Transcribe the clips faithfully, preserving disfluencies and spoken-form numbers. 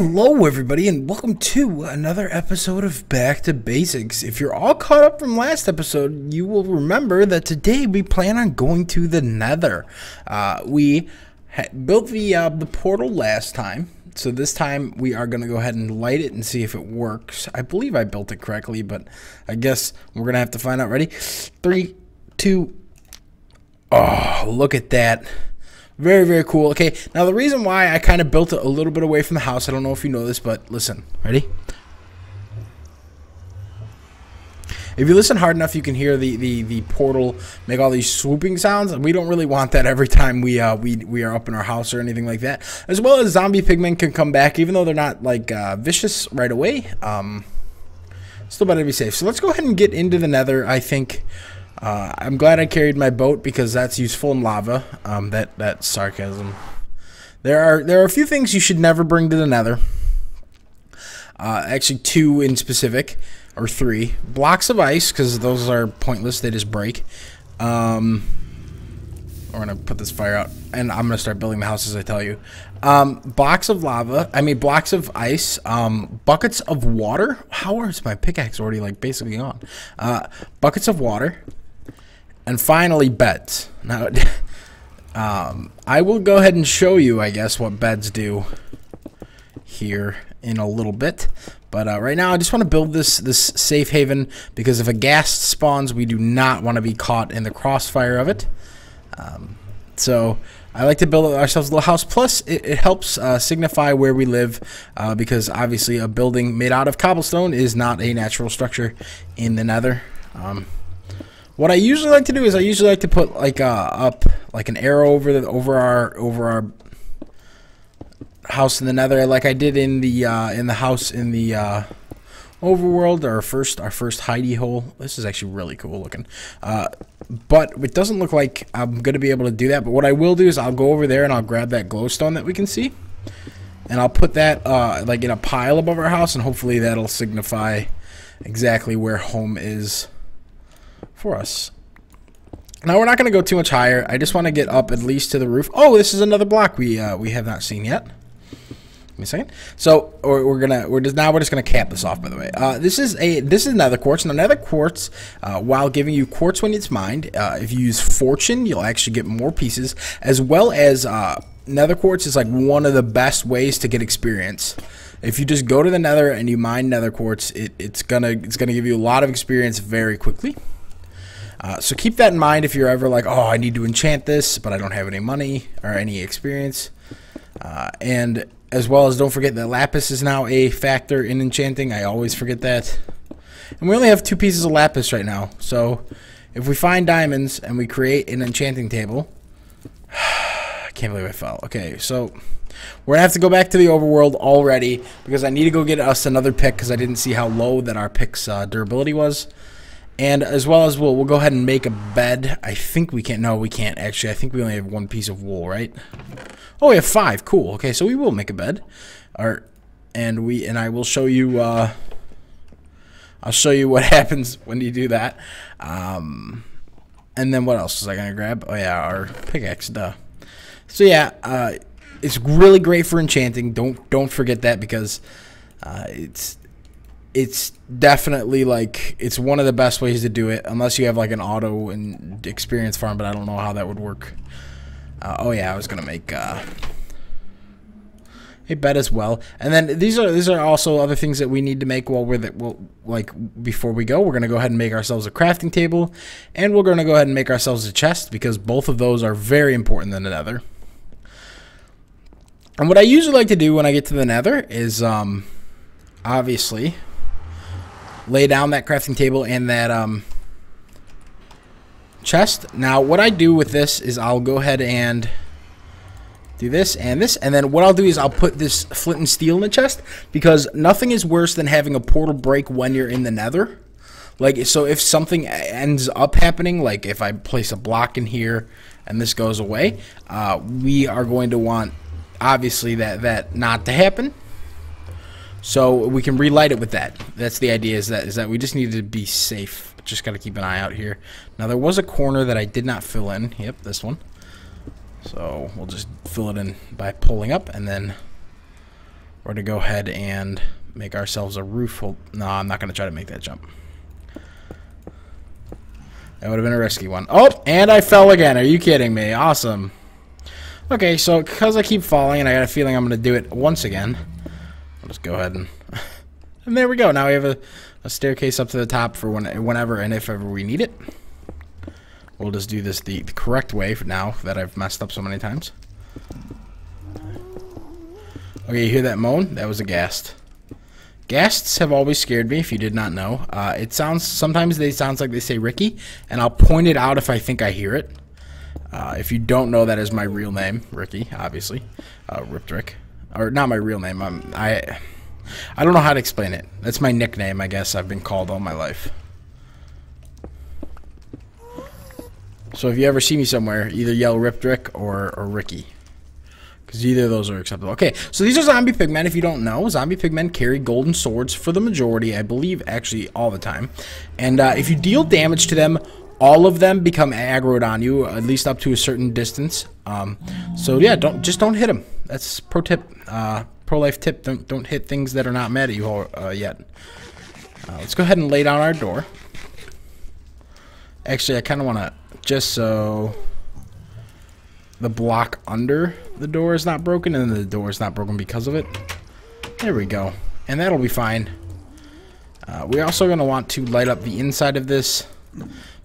Hello everybody and welcome to another episode of Back to Basics. If you're all caught up from last episode, you will remember that today we plan on going to the Nether. Uh, we built the, uh, the portal last time, so this time we are going to go ahead and light it and see if it works. I believe I built it correctly, but I guess we're going to have to find out. Ready? Three, two, oh, look at that. Very, very cool. Okay, now the reason why I kind of built it a little bit away from the house, I don't know if you know this, but listen. Ready? If you listen hard enough, you can hear the, the, the portal make all these swooping sounds, and we don't really want that every time we, uh, we, we are up in our house or anything like that. As well as zombie pigmen can come back, even though they're not, like, uh, vicious right away. Um, still better to be safe. So let's go ahead and get into the Nether, I think. Uh, I'm glad I carried my boat because that's useful in lava. Um, that that's sarcasm. There are there are a few things you should never bring to the Nether. Uh, actually, two in specific, or three blocks of ice because those are pointless. They just break. Um, we're gonna put this fire out, and I'm gonna start building the house as I tell you. Um, blocks of lava. I mean, blocks of ice. Um, buckets of water. How is my pickaxe already like basically gone? Uh, buckets of water. And finally, beds. Now, um, I will go ahead and show you, I guess, what beds do here in a little bit. But uh, right now, I just want to build this this safe haven because if a ghast spawns, we do not want to be caught in the crossfire of it. Um, so I like to build ourselves a little house. Plus, it, it helps uh, signify where we live uh, because obviously a building made out of cobblestone is not a natural structure in the Nether. Um, What I usually like to do is I usually like to put like uh, up like an arrow over the over our over our house in the Nether, like I did in the uh, in the house in the uh, Overworld, our first our first hidey hole. This is actually really cool looking, uh, but it doesn't look like I'm gonna be able to do that. But what I will do is I'll go over there and I'll grab that glowstone that we can see, and I'll put that uh, like in a pile above our house, and hopefully that'll signify exactly where home is for us. Now we're not going to go too much higher. I just want to get up at least to the roof. Oh, this is another block we uh, we have not seen yet. Give me a second. So or we're gonna we're just now we're just gonna cap this off. By the way, uh, this is a this is nether quartz. Now nether quartz, uh, while giving you quartz when it's mined, uh, if you use fortune, you'll actually get more pieces. As well as uh, nether quartz is like one of the best ways to get experience. If you just go to the Nether and you mine nether quartz, it, it's gonna it's gonna give you a lot of experience very quickly. Uh, so keep that in mind if you're ever like, oh, I need to enchant this, but I don't have any money or any experience. Uh, and as well as don't forget that lapis is now a factor in enchanting. I always forget that. And we only have two pieces of lapis right now. So if we find diamonds and we create an enchanting table, I can't believe I fell. Okay, so we're going to have to go back to the overworld already because I need to go get us another pick because I didn't see how low that our pick's uh, durability was. And as well as we'll, we'll go ahead and make a bed. I think we can't. No, we can't, actually. I think we only have one piece of wool, right? Oh, we have five. Cool. Okay, so we will make a bed. Or, and we and I will show you... Uh, I'll show you what happens when you do that. Um, and then what else was I going to grab? Oh, yeah, our pickaxe, duh. So, yeah, uh, it's really great for enchanting. Don't, don't forget that because uh, it's... It's definitely like it's one of the best ways to do it, unless you have like an auto and experience farm. But I don't know how that would work. Uh, oh yeah, I was gonna make uh, a bed as well. And then these are these are also other things that we need to make while we're that well like before we go. We're gonna go ahead and make ourselves a crafting table, and we're gonna go ahead and make ourselves a chest because both of those are very important in the Nether. And what I usually like to do when I get to the Nether is um, obviously lay down that crafting table and that um, chest. Now, what I do with this is I'll go ahead and do this and this. And then what I'll do is I'll put this flint and steel in the chest because nothing is worse than having a portal break when you're in the Nether. Like, so if something ends up happening, like if I place a block in here and this goes away, uh, we are going to want, obviously, that, that not to happen. So we can relight it with that. That's the idea, is that is that we just need to be safe. Just got to keep an eye out here. Now there was a corner that I did not fill in. Yep, this one. So we'll just fill it in by pulling up and then We're going to go ahead and make ourselves a roof. Hold no, I'm not going to try to make that jump. That would have been a risky one. Oh, and I fell again. Are you kidding me? Awesome. Okay, so because I keep falling and I got a feeling I'm going to do it once again, I'll just go ahead and... and there we go. Now we have a, a staircase up to the top for when, whenever and if ever we need it. We'll just do this the, the correct way for now that I've messed up so many times. Okay, you hear that moan? That was a ghast. Ghasts have always scared me, if you did not know. Uh, it sounds, sometimes they sounds like they say Ricky, and I'll point it out if I think I hear it. Uh, if you don't know, that is my real name, Ricky, obviously. Uh, RippedRick. Or not my real name, I'm, I, I don't know how to explain it. That's my nickname, I guess, I've been called all my life. So if you ever see me somewhere, either yell RippedRick or, or Ricky. Because either of those are acceptable. Okay, so these are zombie pigmen. If you don't know, zombie pigmen carry golden swords for the majority, I believe, actually all the time. And uh, if you deal damage to them, all of them become aggroed on you, at least up to a certain distance. Um, so yeah, don't just don't hit them. That's pro tip, uh, pro life tip. Don't don't hit things that are not mad at you uh, yet. Uh, let's go ahead and lay down our door. Actually, I kind of want to just so. The block under the door is not broken, and the door is not broken because of it. There we go. And that'll be fine. Uh, we're also going to want to light up the inside of this,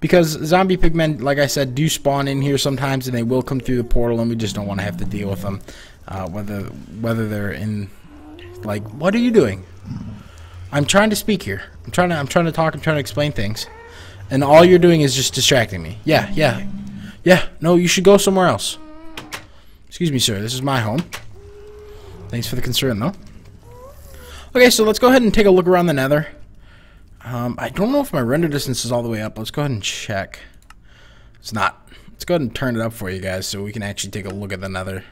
because zombie pigmen, like I said, do spawn in here sometimes, and they will come through the portal, and we just don't want to have to deal with them. Uh, whether, whether they're in... Like, what are you doing? I'm trying to speak here. I'm trying to, I'm trying to talk. I'm trying to explain things. And all you're doing is just distracting me. Yeah, yeah. Yeah, no, you should go somewhere else. Excuse me, sir. This is my home. Thanks for the concern, though. Okay, so let's go ahead and take a look around the Nether. Um, I don't know if my render distance is all the way up. Let's go ahead and check. It's not. Let's go ahead and turn it up for you guys so we can actually take a look at the Nether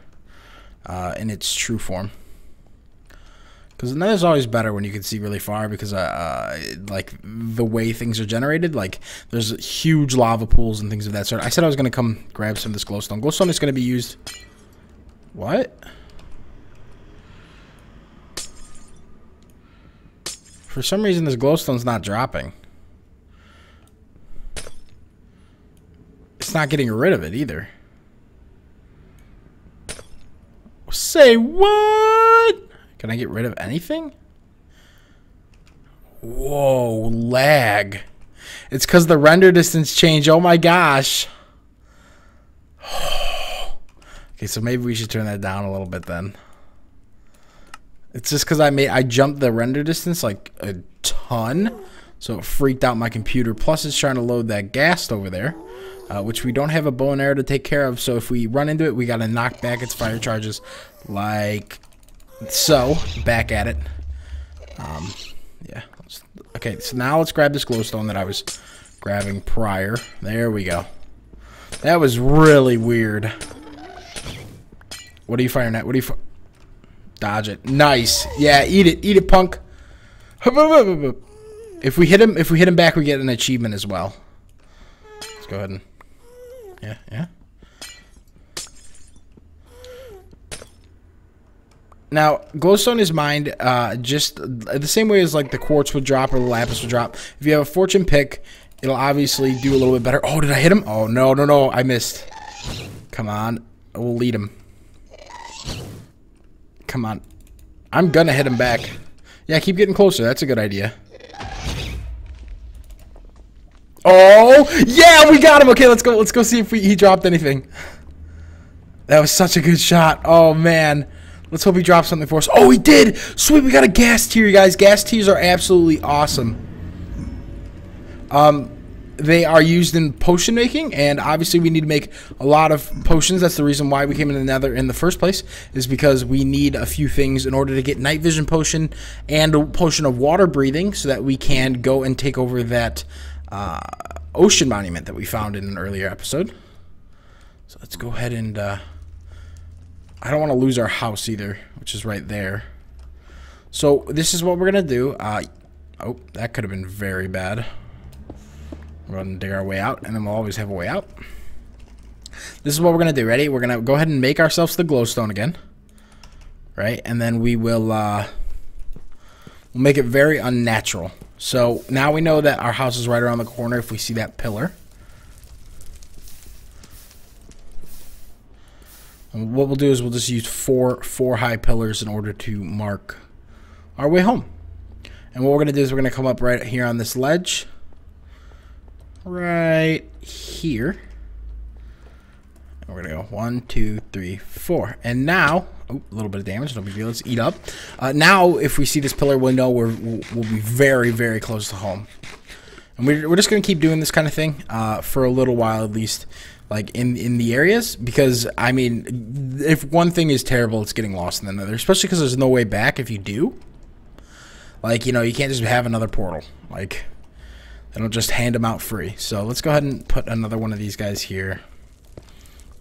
uh, in its true form. Because the Nether's always better when you can see really far, because uh, like the way things are generated, like there's huge lava pools and things of that sort. I said I was gonna come grab some of this glowstone. Glowstone is gonna be used. What? For some reason, this glowstone's not dropping. It's not getting rid of it either. Say what? Can I get rid of anything? Whoa, lag. It's because the render distance changed. Oh my gosh. Okay, so maybe we should turn that down a little bit then. It's just because I made I jumped the render distance like a ton. So it freaked out my computer. Plus it's trying to load that ghast over there. Uh, which we don't have a bow and arrow to take care of. So if we run into it, we got to knock back its fire charges like... So, back at it. Um, yeah. Okay, so now let's grab this glowstone that I was grabbing prior. There we go. That was really weird. What are you firing at? What are you fi- Dodge it. Nice. Yeah, eat it. Eat it, punk. If we hit him, if we hit him back, we get an achievement as well. Let's go ahead and... Yeah, yeah. Now, glowstone is mined uh, just the same way as like the quartz would drop or the lapis would drop. If you have a fortune pick, it'll obviously do a little bit better. Oh, did I hit him? Oh, no, no, no, I missed. Come on. We'll lead him. Come on. I'm gonna hit him back. Yeah, keep getting closer. That's a good idea. Oh, yeah, we got him. Okay, let's go. Let's go see if we, he dropped anything. That was such a good shot. Oh, man. Let's hope he drops something for us. Oh, he did! Sweet, we got a ghast tier, you guys. Ghast tiers are absolutely awesome. Um, they are used in potion making, and obviously we need to make a lot of potions. That's the reason why we came into the Nether in the first place, is because we need a few things in order to get night vision potion and a potion of water breathing so that we can go and take over that uh, ocean monument that we found in an earlier episode. So let's go ahead and... Uh, I don't want to lose our house either, which is right there. So this is what we're going to do. Uh, oh, that could have been very bad. We're going to dig our way out, and then we'll always have a way out. This is what we're going to do. Ready? We're going to go ahead and make ourselves the glowstone again. right? And then we will uh, we'll make it very unnatural. So now we know that our house is right around the corner if we see that pillar. And what we'll do is we'll just use four four high pillars in order to mark our way home. And what we're going to do is we're going to come up right here on this ledge. Right here. And we're going to go one, two, three, four. And now, oh, a little bit of damage, no big deal, let's eat up. Uh, now, if we see this pillar, we'll know we're, we'll, we'll be very, very close to home. And we're, we're just going to keep doing this kind of thing uh, for a little while at least. Like in in the areas, because I mean, if one thing is terrible, it's getting lost in another, especially because there's no way back if you do. Like, you know, you can't just have another portal. Like, they don't just hand them out free. So let's go ahead and put another one of these guys here.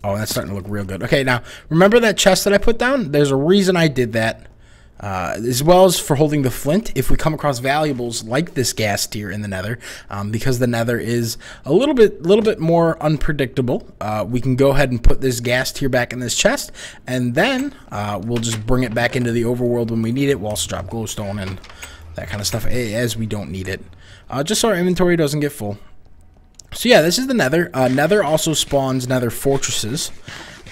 Oh, that's starting to look real good. Okay, now remember that chest that I put down? There's a reason I did that, uh, as well as for holding the flint. If we come across valuables like this ghast tier in the Nether, um, because the Nether is a little bit, little bit more unpredictable, uh, we can go ahead and put this ghast tier back in this chest, and then uh, we'll just bring it back into the overworld when we need it. We'll also drop glowstone and that kind of stuff as we don't need it, uh, just so our inventory doesn't get full. So yeah, this is the Nether. Uh, Nether also spawns Nether fortresses.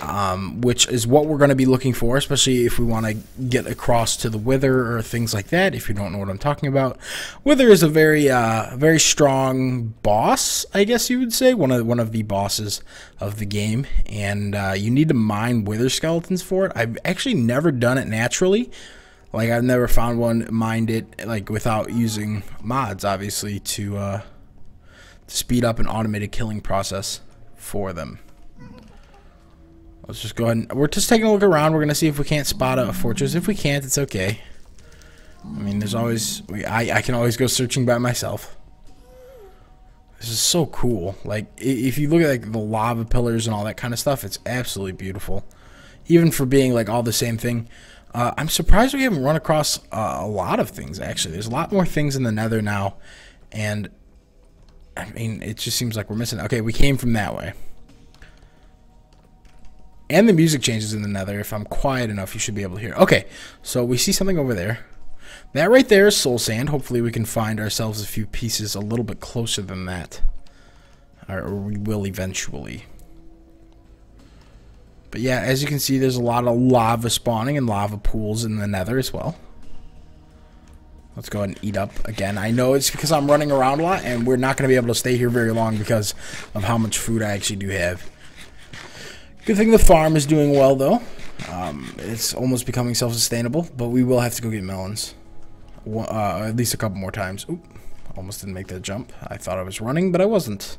Um, which is what we're going to be looking for, especially if we want to get across to the Wither or things like that, if you don't know what I'm talking about. Wither is a very uh, very strong boss, I guess you would say, one of one of the bosses of the game, and uh, you need to mine Wither Skeletons for it. I've actually never done it naturally. Like, I've never found one mined it, like, without using mods, obviously, to, uh, to speed up an automated killing process for them. Let's just go ahead and... We're just taking a look around. We're going to see if we can't spot a fortress. If we can't, it's okay. I mean, there's always... We, I, I can always go searching by myself. This is so cool. Like, if you look at, like, the lava pillars and all that kind of stuff, it's absolutely beautiful. Even for being, like, all the same thing. Uh, I'm surprised we haven't run across uh, a lot of things, actually. There's a lot more things in the Nether now. And, I mean, it just seems like we're missing... Okay, we came from that way. And the music changes in the Nether. If I'm quiet enough, you should be able to hear. Okay, so we see something over there. That right there is soul sand. Hopefully we can find ourselves a few pieces a little bit closer than that. Or we will eventually. But yeah, as you can see, there's a lot of lava spawning and lava pools in the Nether as well. Let's go ahead and eat up again. I know it's because I'm running around a lot, and we're not going to be able to stay here very long because of how much food I actually do have. Good thing the farm is doing well, though. Um, it's almost becoming self-sustainable, but we will have to go get melons. One, uh, at least a couple more times. Oop, almost didn't make that jump. I thought I was running, but I wasn't.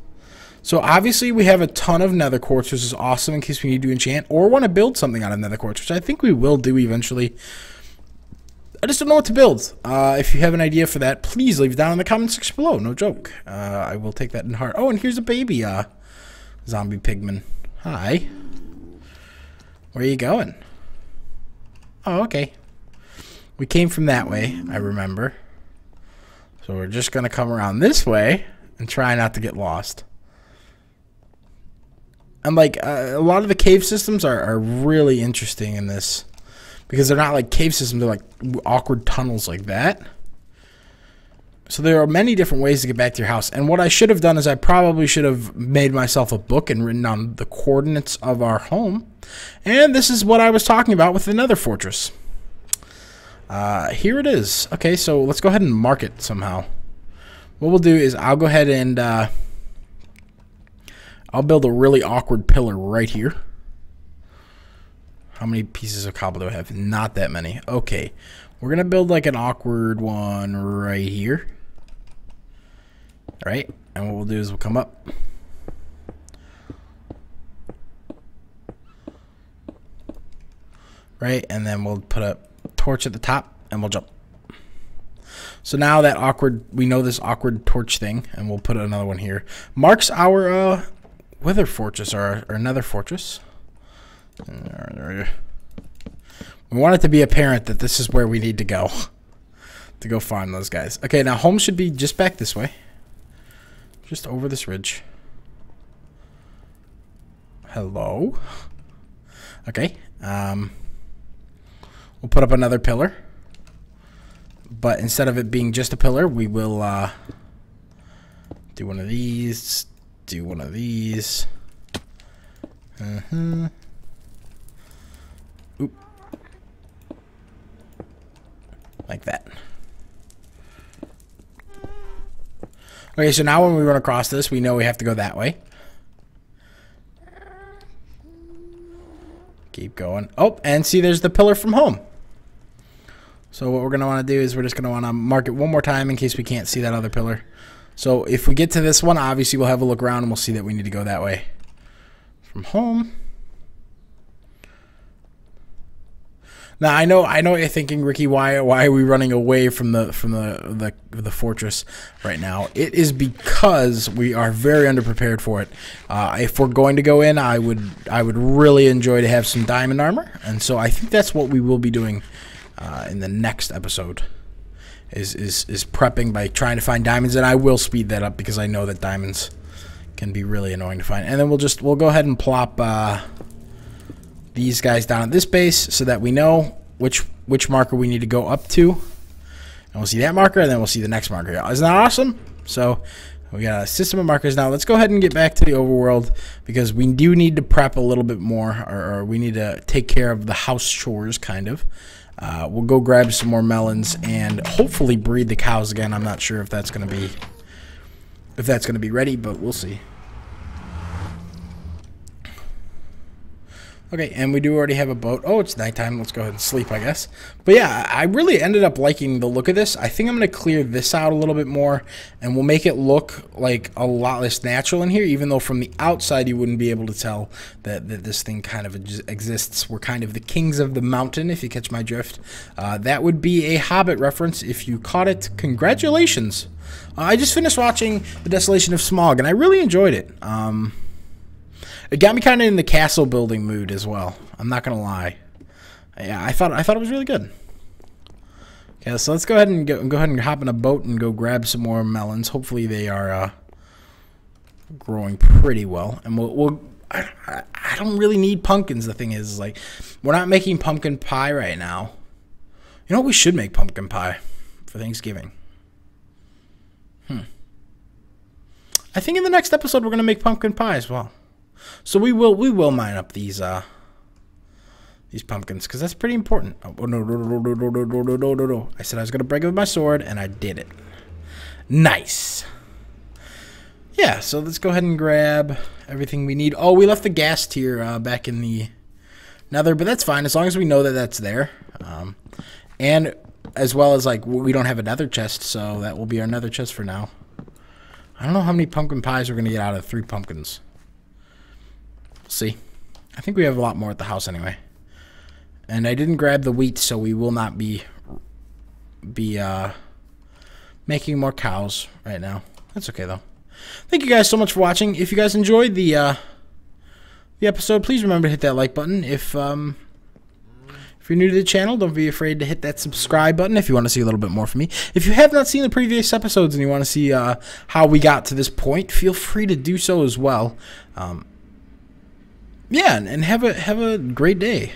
So obviously we have a ton of nether quartz, which is awesome in case we need to enchant or want to build something out of nether quartz, which I think we will do eventually. I just don't know what to build. Uh, if you have an idea for that, please leave it down in the comment section below. No joke. Uh, I will take that in heart. Oh, and here's a baby uh, zombie pigmen. Hi. Where are you going? Oh, okay. We came from that way, I remember. So we're just going to come around this way and try not to get lost. And, like, uh, a lot of the cave systems are, are really interesting in this. Because they're not, like, cave systems. They're, like, awkward tunnels like that. So there are many different ways to get back to your house. And what I should have done is I probably should have made myself a book and written down the coordinates of our home. And this is what I was talking about with the Nether fortress. Uh, here it is. Okay, so let's go ahead and mark it somehow. What we'll do is I'll go ahead and uh, I'll build a really awkward pillar right here. How many pieces of cobble do I have? Not that many. Okay, we're going to build like an awkward one right here. All right, and what we'll do is we'll come up. Right, and then we'll put a torch at the top, and we'll jump. So now that awkward, we know this awkward torch thing, and we'll put another one here. Marks our uh, Wither Fortress, or, or Nether Fortress. We want it to be apparent that this is where we need to go, to go find those guys. Okay, now home should be just back this way. Just over this ridge. Hello? Okay, um... We'll put up another pillar. But instead of it being just a pillar, we will uh, do one of these, do one of these. Uh-huh. Oop. Like that. Okay, so now when we run across this, we know we have to go that way. Keep going. Oh, and see, there's the pillar from home. So what we're going to want to do is we're just going to want to mark it one more time in case we can't see that other pillar. So if we get to this one, obviously we'll have a look around and we'll see that we need to go that way. From home. Now I know I know what you're thinking, Ricky. Why why are we running away from the from the the, the fortress right now? It is because we are very underprepared for it. Uh, if we're going to go in, I would I would really enjoy to have some diamond armor, and so I think that's what we will be doing uh, in the next episode. Is is is prepping by trying to find diamonds, and I will speed that up because I know that diamonds can be really annoying to find. And then we'll just we'll go ahead and plop. Uh, These guys down at this base so that we know which which marker we need to go up to. And we'll see that marker, and then we'll see the next marker. Isn't that awesome? So we got a system of markers now. Let's go ahead and get back to the overworld because we do need to prep a little bit more, or, or we need to take care of the house chores, kind of. Uh, we'll go grab some more melons and hopefully breed the cows again. I'm not sure if that's going to be if that's going to be ready, but we'll see. Okay, and we do already have a boat. Oh, it's nighttime. Let's go ahead and sleep, I guess. But yeah, I really ended up liking the look of this. I think I'm going to clear this out a little bit more, and we'll make it look like a lot less natural in here, even though from the outside you wouldn't be able to tell that, that this thing kind of exists. We're kind of the kings of the mountain, if you catch my drift. Uh, that would be a Hobbit reference if you caught it. Congratulations. Uh, I just finished watching The Desolation of Smaug, and I really enjoyed it. Um... It got me kind of in the castle building mood as well. I'm not gonna lie. Yeah, I thought I thought it was really good. Okay, so let's go ahead and go, go ahead and hop in a boat and go grab some more melons. Hopefully they are uh, growing pretty well. And we'll, we'll I, I don't really need pumpkins. The thing is, is, like, we're not making pumpkin pie right now. You know what? We should make pumpkin pie for Thanksgiving. Hmm. I think in the next episode we're gonna make pumpkin pie as well. So we will we will mine up these uh these pumpkins because that's pretty important. Oh no no no no no no no no no no no! I said I was gonna break it with my sword and I did it. Nice. Yeah. So let's go ahead and grab everything we need. Oh, we left the ghast tier uh, back in the Nether, but that's fine as long as we know that that's there. Um, and as well as like we don't have a Nether chest, so that will be our Nether chest for now. I don't know how many pumpkin pies we're gonna get out of three pumpkins. See, I think we have a lot more at the house anyway, and I didn't grab the wheat, so we will not be be uh, making more cows right now. That's okay though. Thank you guys so much for watching. If you guys enjoyed the uh, the episode, please remember to hit that like button. If um, if you're new to the channel, don't be afraid to hit that subscribe button if you want to see a little bit more from me. If you have not seen the previous episodes and you want to see uh, how we got to this point, feel free to do so as well. Um, Yeah, and have a have a great day.